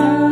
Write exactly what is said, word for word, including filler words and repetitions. is